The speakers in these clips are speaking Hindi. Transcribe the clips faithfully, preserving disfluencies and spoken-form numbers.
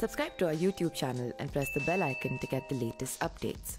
Subscribe to our YouTube channel and press the bell icon to get the latest updates.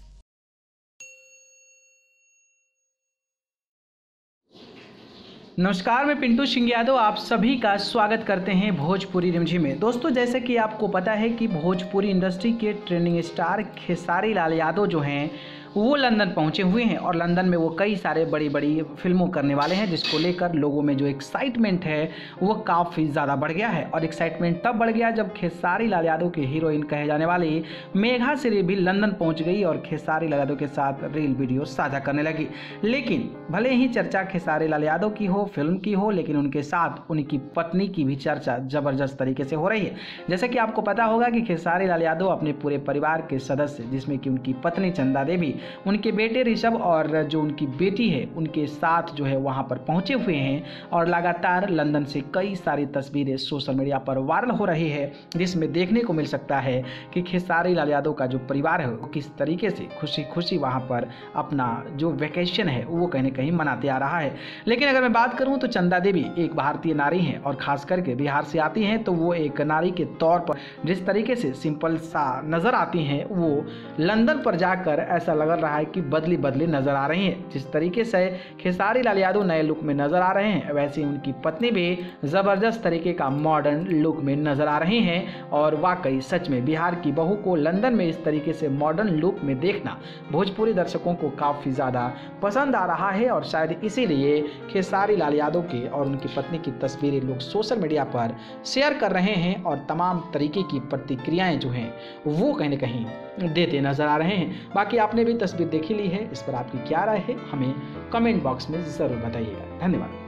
नमस्कार, मैं पिंटू सिंह यादव आप सभी का स्वागत करते हैं भोजपुरी रिमझिम में। दोस्तों, जैसे कि आपको पता है कि भोजपुरी इंडस्ट्री के ट्रेंडिंग स्टार खेसारी लाल यादव जो हैं वो लंदन पहुंचे हुए हैं और लंदन में वो कई सारे बड़ी बड़ी फिल्मों करने वाले हैं, जिसको लेकर लोगों में जो एक्साइटमेंट है वो काफ़ी ज़्यादा बढ़ गया है। और एक्साइटमेंट तब बढ़ गया जब खेसारी लाल यादव के हीरोइन कहे जाने वाली मेघा श्री भी लंदन पहुंच गई और खेसारी लाल यादव के साथ रील वीडियो साझा करने लगी। लेकिन भले ही चर्चा खेसारी लाल यादव की हो, फिल्म की हो, लेकिन उनके साथ उनकी पत्नी की भी चर्चा ज़बरदस्त तरीके से हो रही है। जैसे कि आपको पता होगा कि खेसारी लाल यादव अपने पूरे परिवार के सदस्य, जिसमें कि उनकी पत्नी चंदा देवी, उनके बेटे ऋषभ और जो उनकी बेटी है, उनके साथ जो है वहां पर पहुंचे हुए हैं। और लगातार लंदन से कई सारी तस्वीरें सोशल मीडिया पर वायरल हो रही है, जिसमें देखने को मिल सकता है कि खेसारी लाल यादव का जो परिवार है वो किस तरीके से खुशी खुशी वहां पर अपना जो वेकेशन है वो कहीं ना कहीं मनाते आ रहा है। लेकिन अगर मैं बात करूं तो चंदा देवी एक भारतीय नारी है और खास करके बिहार से आती हैं, तो वो एक नारी के तौर पर जिस तरीके से सिंपल सा नजर आती हैं, वो लंदन पर जाकर ऐसा लग रहा है कि बदली बदली नजर आ रही हैं। जिस तरीके से खेसारी लाल यादव नए लुक में नजर आ रहे हैं, वैसे उनकी पत्नी भी जबरदस्त तरीके का मॉडर्न लुक में नजर आ रही हैं। और वाकई सच में बिहार की बहू को लंदन में इस तरीके से मॉडर्न लुक में देखना भोजपुरी दर्शकों को काफी ज्यादा पसंद आ रहा है और शायद इसीलिए खेसारी लाल यादव के और उनकी पत्नी की तस्वीरें लोग सोशल मीडिया पर शेयर कर रहे हैं और तमाम तरीके की प्रतिक्रियाएं जो हैं वो कहीं ना कहीं देते नजर आ रहे हैं। बाकी आपने भी तस्वीर देखी ली है, इस पर आपकी क्या राय है हमें कमेंट बॉक्स में जरूर बताइएगा। धन्यवाद।